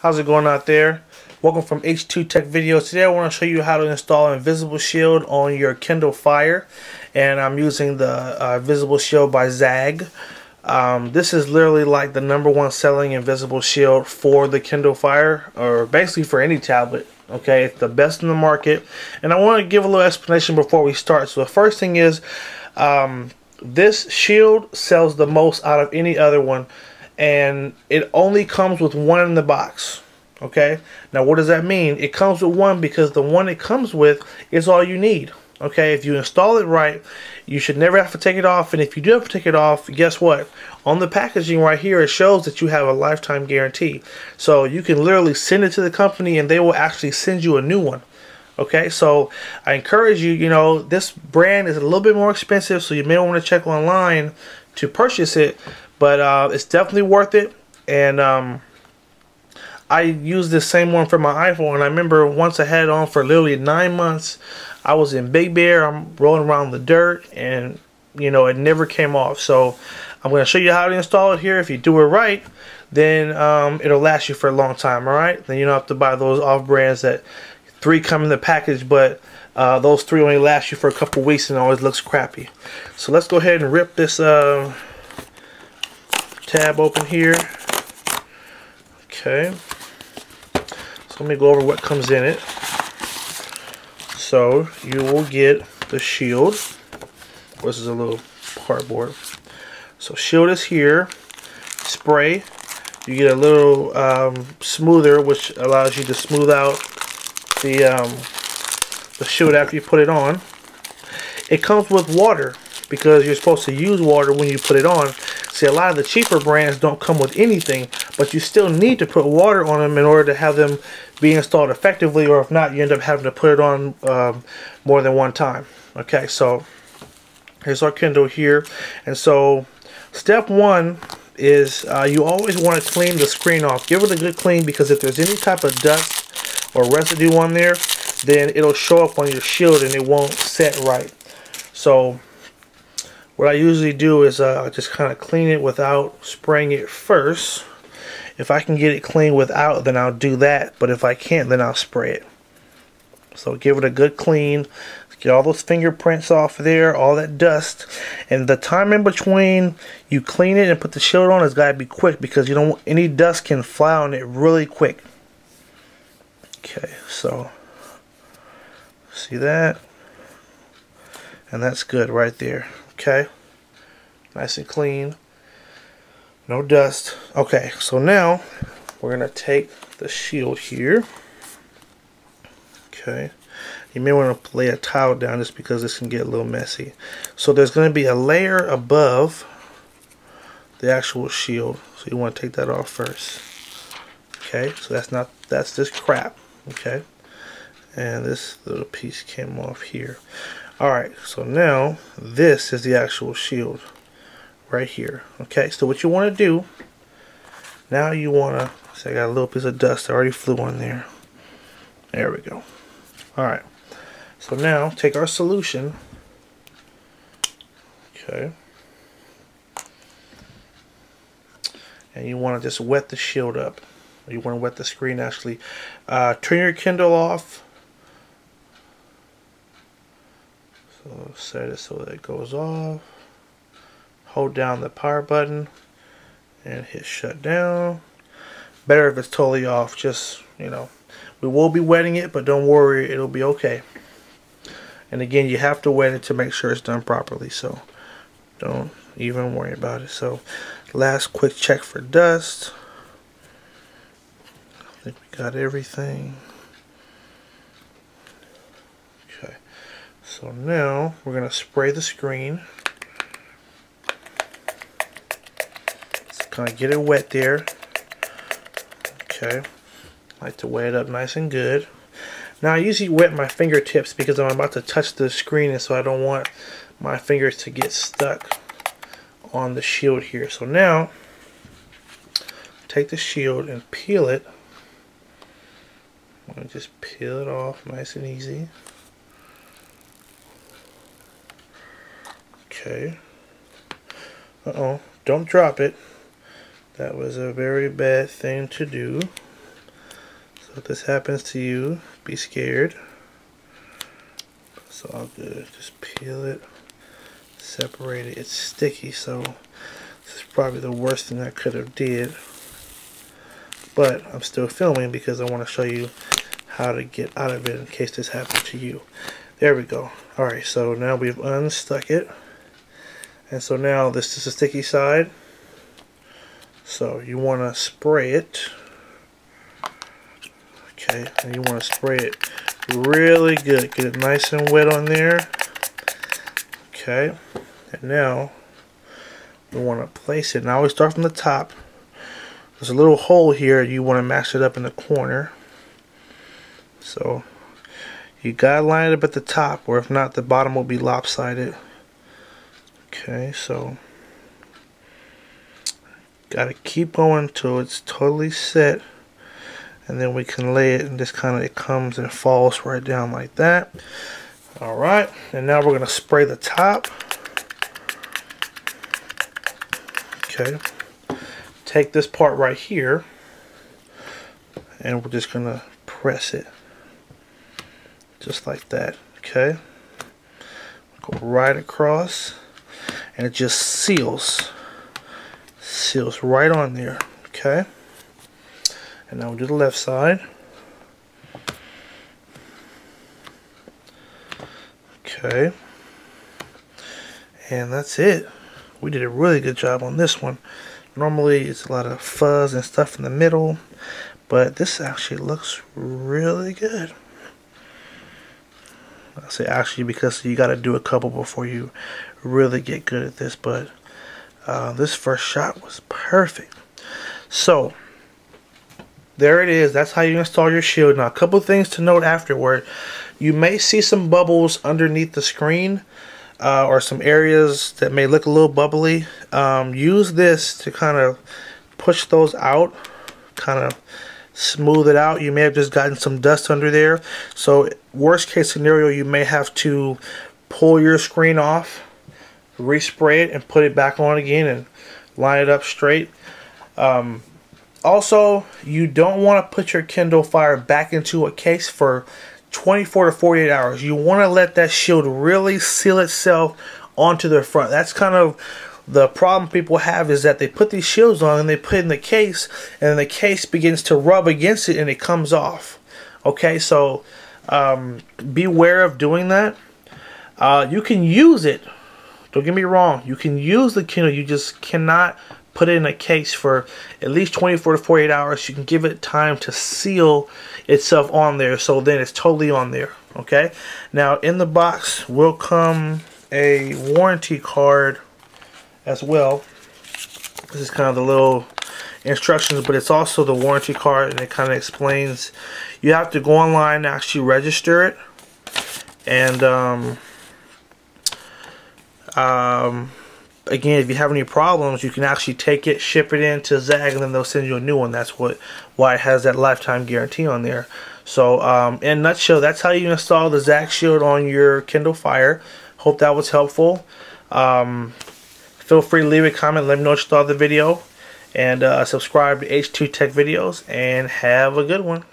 How's it going out there? Welcome from H2TechVideos. Today I want to show you how to install Invisible Shield on your Kindle Fire, and I'm using the Invisible Shield by Zagg. This is literally like the #1 selling Invisible Shield for the Kindle Fire, or basically for any tablet. Okay, it's the best in the market, and I want to give a little explanation before we start. So the first thing is, this shield sells the most out of any other one, and it only comes with one in the box. Okay, now what does that mean? It comes with one because the one it comes with is all you need. Okay, if you install it right, you should never have to take it off, and if you do have to take it off, guess what? On the packaging right here, it shows that you have a lifetime guarantee. So you can literally send it to the company and they will actually send you a new one. Okay, so I encourage you, you know, this brand is a little bit more expensive, so you may want to check online to purchase it, but it's definitely worth it. And I used this same one for my iPhone, and I remember once I had it on for literally 9 months. I was in Big Bear, I'm rolling around the dirt, and you know, it never came off. So I'm going to show you how to install it here. If you do it right, then it'll last you for a long time. All right, then you don't have to buy those off brands that 3 come in the package, but those 3 only last you for a couple weeks and always looks crappy. So let's go ahead and rip this tab open here. Okay, so let me go over what comes in it. So you will get the shield. This is a little cardboard. So shield is here. Spray. You get a little smoother, which allows you to smooth out the shield after you put it on. It comes with water because you're supposed to use water when you put it on. See, a lot of the cheaper brands don't come with anything, but you still need to put water on them in order to have them be installed effectively, or if not, you end up having to put it on more than one time. Okay, so here's our Kindle here. And so step one is you always want to clean the screen off. Give it a good clean, because if there's any type of dust or residue on there, then it'll show up on your shield and it won't set right. So what I usually do is just kind of clean it without spraying it first. If I can get it clean without, then I'll do that, but if I can't, then I'll spray it. So give it a good clean, get all those fingerprints off there, all that dust, and the time in between you clean it and put the shield on has got to be quick, because you don't want any dust can fly on it really quick. Okay, so see that, and that's good right there. Okay, nice and clean, no dust. Okay, so now we're gonna take the shield here. Okay, you may want to lay a towel down just because this can get a little messy. So there's gonna be a layer above the actual shield, so you want to take that off first. Okay, so that's this crap. Okay, and this little piece came off here. Alright, so now this is the actual shield right here. Okay, so what you want to do now, you want to see, I got a little piece of dust that already flew on there. There we go. Alright, so now take our solution. Okay, and you want to just wet the shield up. You want to wet the screen actually. Turn your Kindle off. So set it so that it goes off. Hold down the power button and hit shut down. Better if it's totally off. Just, you know, we will be wetting it, but don't worry, it'll be okay. And again, you have to wet it to make sure it's done properly, so don't even worry about it. So last quick check for dust. I think we got everything. Okay, so now we're gonna spray the screen. Just kind of get it wet there. Okay, I like to wet it up nice and good. Now I usually wet my fingertips because I'm about to touch the screen, and so I don't want my fingers to get stuck on the shield here. So now take the shield and peel it. I'm going to just peel it off nice and easy. Okay. Don't drop it. That was a very bad thing to do. if this happens to you, be scared. It's all good. Just peel it, separate it. It's sticky, so this is probably the worst thing I could have did. But I'm still filming because I want to show you how to get out of it in case this happened to you. There we go. Alright, so now we've unstuck it. And so now this is the sticky side. So you want to spray it. Okay, and you want to spray it really good. Get it nice and wet on there. Okay, and now we want to place it. And I always start from the top. There's a little hole here. You want to match it up in the corner. So you gotta line it up at the top, or if not, the bottom will be lopsided. Okay, so gotta keep going till it's totally set, and then we can lay it, and just kind of it comes and falls right down like that. All right, and now we're gonna spray the top. Okay, take this part right here, and we're just gonna press it. Just like that, okay? Go right across, and it just seals. Seals right on there, okay? And now we'll do the left side. Okay. And that's it. We did a really good job on this one. Normally, it's a lot of fuzz and stuff in the middle, but this actually looks really good. I say actually because you got to do a couple before you really get good at this, but this first shot was perfect. So there it is. That's how you install your shield. Now a couple things to note afterward. You may see some bubbles underneath the screen or some areas that may look a little bubbly. Use this to kind of push those out, kind of smooth it out. You may have just gotten some dust under there, so worst case scenario you may have to pull your screen off, respray it, and put it back on again and line it up straight. Also, you don't want to put your Kindle Fire back into a case for 24 to 48 hours. You want to let that shield really seal itself onto the front. That's kind of the problem people have, is that they put these shields on and they put it in the case, and the case begins to rub against it and it comes off. Okay, so beware of doing that. You can use it. Don't get me wrong. You can use the Kindle. You just cannot put it in a case for at least 24 to 48 hours. You can give it time to seal itself on there, so then it's totally on there. Okay. Now in the box will come a warranty card as well. This is kind of the little instructions, but it's also the warranty card, and it kind of explains. You have to go online and actually register it, and again, if you have any problems, you can actually take it, ship it in to Zagg, and then they'll send you a new one. That's why it has that lifetime guarantee on there. So in a nutshell, that's how you install the Zagg shield on your Kindle Fire. Hope that was helpful. Feel free to leave a comment. Let me know what you thought of the video. And subscribe to H2 Tech Videos. And have a good one.